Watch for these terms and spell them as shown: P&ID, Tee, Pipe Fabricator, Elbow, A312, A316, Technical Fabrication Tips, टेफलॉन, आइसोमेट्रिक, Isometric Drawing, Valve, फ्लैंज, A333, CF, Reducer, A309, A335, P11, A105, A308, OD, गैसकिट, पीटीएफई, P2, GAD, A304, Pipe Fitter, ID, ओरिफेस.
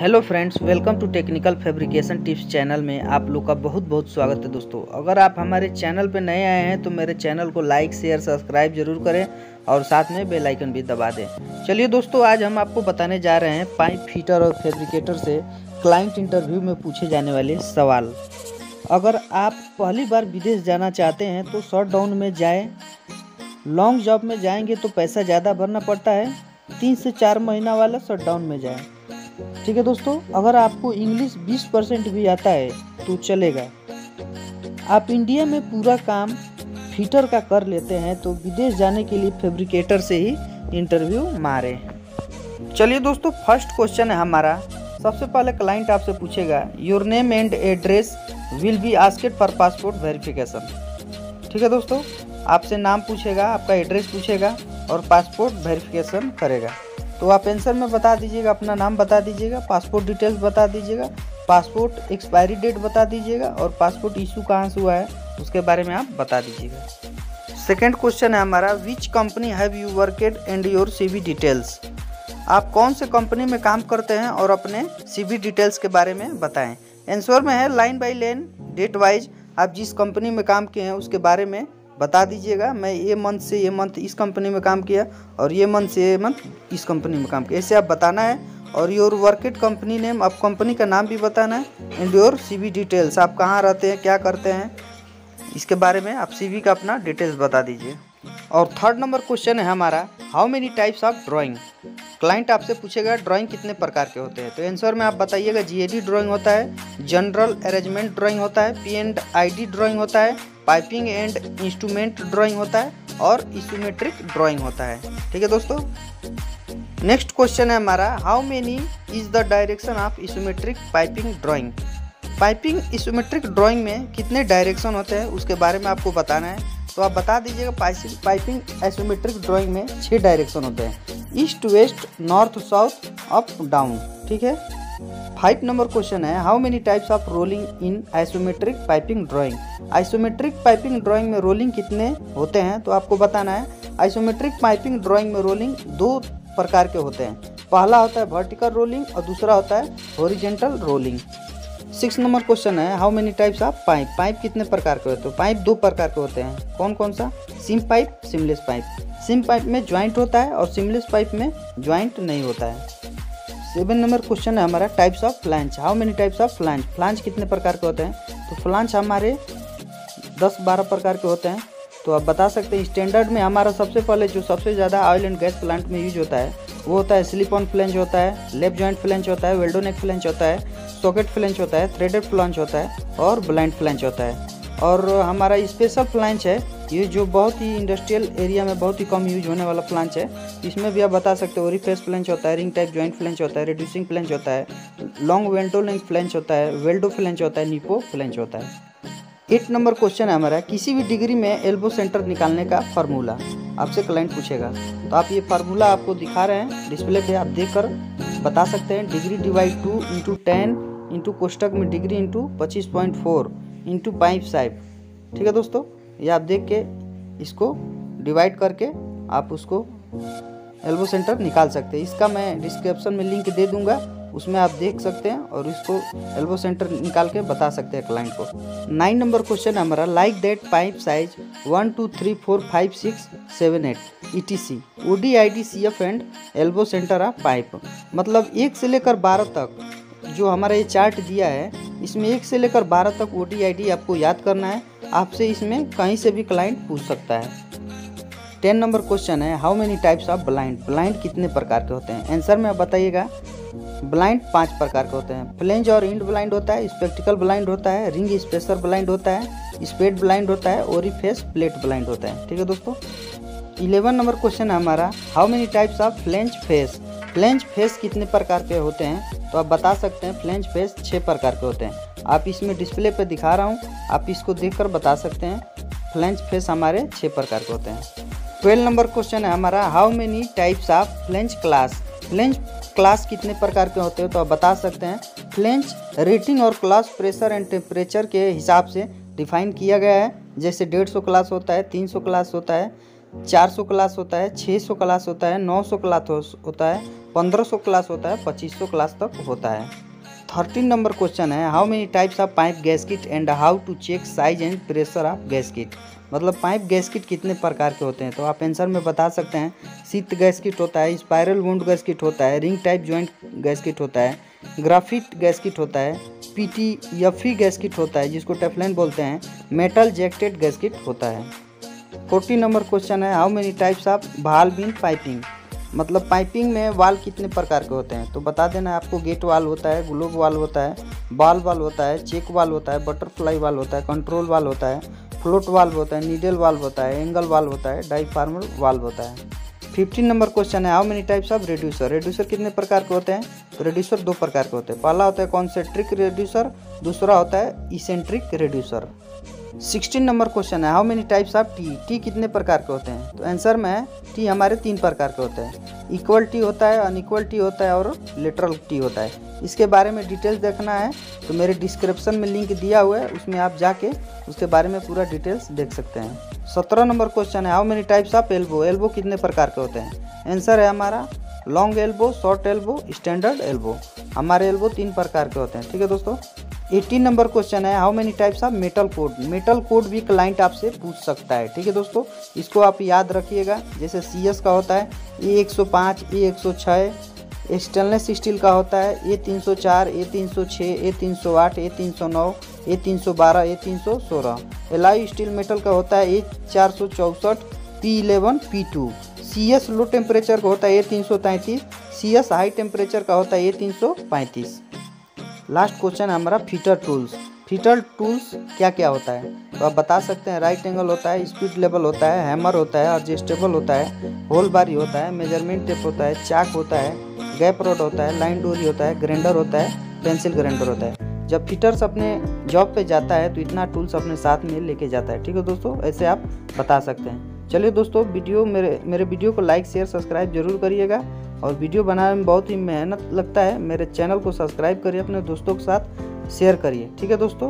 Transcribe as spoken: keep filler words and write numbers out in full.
Hello friends, welcome to technical fabrication tips channel में आप लोग का बहुत बहुत स्वागत है। दोस्तों, अगर आप हमारे चैनल पर नए आए हैं तो मेरे चैनल को लाइक शेयर सब्सक्राइब जरूर करें और साथ में बेल आइकन भी दबा दें। चलिए दोस्तों, आज हम आपको बताने जा रहे हैं पाइप फिटर और फैब्रिकेटर से क्लाइंट इंटरव्यू में पूछे जाने वाले सवाल। अगर आप पहली बार विदेश जाना चाहते हैं तो शॉर्ट डाउन में जाएँ, लॉन्ग जॉब में जाएंगे तो पैसा ज़्यादा भरना पड़ता है, तीन से चार महीना वाला शॉर्ट डाउन में जाएँ। ठीक है दोस्तों, अगर आपको इंग्लिश बीस परसेंट भी आता है तो चलेगा। आप इंडिया में पूरा काम फिटर का कर लेते हैं तो विदेश जाने के लिए फैब्रिकेटर से ही इंटरव्यू मारें। चलिए दोस्तों, फर्स्ट क्वेश्चन है हमारा। सबसे पहले क्लाइंट आपसे पूछेगा your name and address will be asked for passport verification. ठीक है दोस्तों, आपसे नाम पूछेगा, आपका एड्रेस पूछेगा और पासपोर्ट वेरिफिकेशन करेगा। तो आप आंसर में बता दीजिएगा, अपना नाम बता दीजिएगा, पासपोर्ट डिटेल्स बता दीजिएगा, पासपोर्ट एक्सपायरी डेट बता दीजिएगा और पासपोर्ट इशू कहाँ से हुआ है उसके बारे में आप बता दीजिएगा। सेकंड क्वेश्चन है हमारा, which company have you worked and your CV details. आप कौन से कंपनी में काम करते हैं और अपने सीवी डिटेल्स के बारे में बताएँ। आंसर में है line by line date wise आप जिस कंपनी में काम किए हैं उसके बारे में बता दीजिएगा। मैं ये मंथ से ये मंथ इस कंपनी में काम किया और ये मंथ से ये मंथ इस कंपनी में काम किया, ऐसे आप बताना है। और योर वर्केड कंपनी नेम, आप कंपनी का नाम भी बताना है। एंड योर सीवी डिटेल्स, आप कहाँ रहते हैं, क्या करते हैं, इसके बारे में आप सीवी का अपना डिटेल्स बता दीजिए। और थर्ड नंबर क्वेश्चन है हमारा, how many types of drawing. Client आपसे पूछेगा ड्राइंग कितने प्रकार के होते हैं, तो आंसर में आप बताइएगा जीएडी ड्राइंग होता है, जनरल अरेंजमेंट ड्राइंग होता है, P and I D drawing होता है, पाइपिंग एंड इंस्ट्रूमेंट ड्राइंग होता है और इस्यूमेट्रिक ड्राइंग होता है। ठीक है दोस्तों, नेक्स्ट क्वेश्चन है हमारा, how many is the direction of isometric piping drawing. Piping isometric drawing में कितने डायरेक्शन होते हैं उसके बारे में आपको बताना है, तो आप बता दीजिएगा पाइपिंग आइसोमेट्रिक ड्राइंग में छः डायरेक्शन होते हैं, east west north south up down. ठीक है, फाइव नंबर क्वेश्चन है, how many types of rolling in आइसोमेट्रिक piping drawing. आइसोमेट्रिक piping drawing में रोलिंग कितने होते हैं तो आपको बताना है। आइसोमेट्रिक पाइपिंग ड्राइंग में रोलिंग दो प्रकार के होते हैं, पहला होता है वर्टिकल रोलिंग और दूसरा होता है horizontal rolling. Six number question है, how many types of pipe. Pipe कितने प्रकार के होते हैं, पाइप दो प्रकार के होते हैं, कौन कौन सा, seam pipe seamless pipe. Seam pipe में ज्वाइंट होता है और सिमलेस पाइप में ज्वाइंट नहीं होता है। सेवन नंबर क्वेश्चन है हमारा, types of फ्लैंज। How many types of फ्लैंज। फ्लैंज कितने प्रकार के होते हैं, तो फ्लैंज हमारे दस बारह प्रकार के होते हैं, तो आप बता सकते हैं। स्टैंडर्ड में हमारा सबसे पहले जो सबसे ज़्यादा ऑयल एंड गैस प्लांट में यूज होता है वो होता है स्लिप ऑन फ्लैंज होता है, लेप जॉइंट फ्लैंज होता है, वेल्डोनेक फ्लैंज होता है, सॉकेट फ्लैंज होता है, थ्रेडेड फ्लैंज होता है और ब्लाइंड फ्लैंज होता है। और हमारा स्पेशल फ्लैंज है ये जो बहुत ही इंडस्ट्रियल एरिया में बहुत ही कम यूज होने वाला फ्लैंज है, इसमें भी आप बता सकते हो। ओरिफेस फ्लैंज होता है, रिंग टाइप जॉइंट फ्लैंज होता है, रिड्यूसिंग फ्लैंज होता है, लॉन्ग वेंटोलिंग फ्लैंज होता है, वेल्डो फ्लैंज होता है, निपो फ्लैंज होता है। एट नंबर क्वेश्चन है हमारा, किसी भी डिग्री में एल्बो सेंटर निकालने का फार्मूला आपसे क्लाइंट पूछेगा, तो आप ये फार्मूला आपको दिखा रहे हैं डिस्प्ले पे, आप देखकर बता सकते हैं। Degree divide two into ten into कोष्टक में डिग्री इंटू पच्चीस point four into pipe size. ठीक है दोस्तों, ये आप देख के इसको डिवाइड करके आप उसको एल्बो सेंटर निकाल सकते हैं। इसका मैं डिस्क्रिप्शन में लिंक दे दूँगा, उसमें आप देख सकते हैं और इसको एल्बो सेंटर निकाल के बता सकते हैं क्लाइंट को। नाइन नंबर क्वेश्चन हमारा, like that pipe size one two three four five six seven eight E T C O D I D C F and elbow centre of pipe. मतलब एक से लेकर बारह तक जो हमारा ये चार्ट दिया है इसमें एक से लेकर बारह तक ओ डी आई डी आपको याद करना है, आपसे इसमें कहीं से भी क्लाइंट पूछ सकता है। टेन नंबर क्वेश्चन है, how many types of blind. Blind कितने प्रकार के होते हैं, आंसर में आप बताइएगा। ब्लाइंड पांच प्रकार के होते हैं, फ्लेंज और इंड ब्लाइंड होता है, स्पेक्टिकल ब्लाइंड होता है, रिंग स्पेसर ब्लाइंड होता है, स्पेड ब्लाइंड होता है, ओरिफेस प्लेट ब्लाइंड होता है। ठीक है दोस्तों, इलेवन नंबर क्वेश्चन है हमारा, how many types of flange face. Flange face कितने प्रकार के होते हैं तो आप बता सकते हैं। फ्लेंज फेस छः प्रकार के होते हैं, आप इसमें डिस्प्ले पर दिखा रहा हूँ, आप इसको देख कर बता सकते हैं। फ्लेंज फेस हमारे छः प्रकार के होते हैं। ट्वेल्व नंबर क्वेश्चन है हमारा, how many types of flange class. Flange class कितने प्रकार के होते हैं तो आप बता सकते हैं। फ्लेंज रेटिंग और क्लास प्रेशर एंड टेम्परेचर के हिसाब से डिफाइन किया गया है, जैसे डेढ़ सौ क्लास होता है, तीन सौ क्लास होता है, चार सौ क्लास होता है, छः सौ क्लास होता है, नौ सौ क्लास होता है, पंद्रह सौ क्लास होता है, पच्चीस सौ क्लास तक होता है। थर्टीन नंबर क्वेश्चन है, how many types of pipe गैसकिट and how to check size and pressure of गैसकिट। मतलब पाइप गैसकिट कितने प्रकार के होते हैं, तो आप आंसर में बता सकते हैं। शीट गैसकिट होता है, स्पायरल वुंड गैसकिट होता है, रिंग टाइप जॉइंट गैसकिट होता है, ग्राफिट गैसकिट होता है, पीटीएफई गैसकिट होता है जिसको टेफलॉन बोलते हैं, मेटल जैकेटेड गैसकिट होता है। फोर्टीन नंबर क्वेश्चन है, how many types of valve in piping. मतलब पाइपिंग में वाल्व कितने प्रकार के होते हैं, तो बता देना आपको। गेट वाल्व होता है, ग्लोब वाल्व होता है, बाल वाल्व होता है, चेक वाल्व होता है, बटरफ्लाई वाल्व होता है, कंट्रोल वाल्व होता है, फ्लोट वाल्व होता है, नीडल वाल्व होता है, एंगल वाल्व होता है, डाईफार्मर वाल्व होता है। फिफ्टीन नंबर क्वेश्चन है, how many types of reducer. Reducer कितने प्रकार के होते हैं, तो रेड्यूसर दो प्रकार के होते हैं। पहला होता है कॉन्सेंट्रिक रेड्यूसर, दूसरा होता है eccentric reducer. Sixteen number question है, how many types of tee. Tee कितने प्रकार के होते हैं, तो आंसर में है टी हमारे तीन प्रकार के होते हैं। इक्वल टी होता है, अनइक्वल टी होता है और लेटरल टी होता है। इसके बारे में डिटेल्स देखना है तो मेरे डिस्क्रिप्शन में लिंक दिया हुआ है, उसमें आप जाके उसके बारे में पूरा डिटेल्स देख सकते हैं। सत्रह नंबर क्वेश्चन है, how many types of elbow. Elbow कितने प्रकार के होते हैं, आंसर है हमारा long elbow, short elbow, standard elbow. हमारे एल्बो तीन प्रकार के होते हैं। ठीक है दोस्तों। अठारह नंबर क्वेश्चन है, how many types of metal code. Metal code भी क्लाइंट आपसे पूछ सकता है। ठीक है दोस्तों, इसको आप याद रखिएगा। जैसे सीएस का होता है ए एक सौ पाँच, ए एक सौ छह, स्टेनलेस स्टील का होता है ए तीन सौ चार, ए तीन सौ छह, ए तीन सौ आठ, ए तीन सौ नौ, ए तीन सौ बारह, ए तीन सौ सोलह। एलॉय स्टील मेटल का होता है ए चार सौ चौंसठ, P eleven, P two. CS low temperature का होता है ए तीन सौ तैंतीस, सीएस हाई टेम्परेचर का होता है ए तीन सौ पैंतीस। लास्ट क्वेश्चन है हमारा फीटर टूल्स। फीटर टूल्स क्या क्या होता है, तो आप बता सकते हैं। राइट एंगल होता है, स्पीड लेवल होता है, हैमर होता है, एडजस्टेबल होता है, होल बारी होता है, मेजरमेंट टेप होता है, चाक होता है, गैप रोड होता है, लाइन डोरी होता है, ग्राइंडर होता है, पेंसिल ग्राइंडर होता है। जब फीटर्स अपने जॉब पे जाता है तो इतना टूल्स अपने साथ में लेके जाता है। ठीक है दोस्तों, ऐसे आप बता सकते हैं। चलिए दोस्तों, वीडियो मेरे मेरे वीडियो को लाइक, शेयर, सब्सक्राइब जरूर करिएगा। और वीडियो बनाने में बहुत ही मेहनत लगता है। मेरे चैनल को सब्सक्राइब करिए, अपने दोस्तों के साथ शेयर करिए। ठीक है दोस्तों।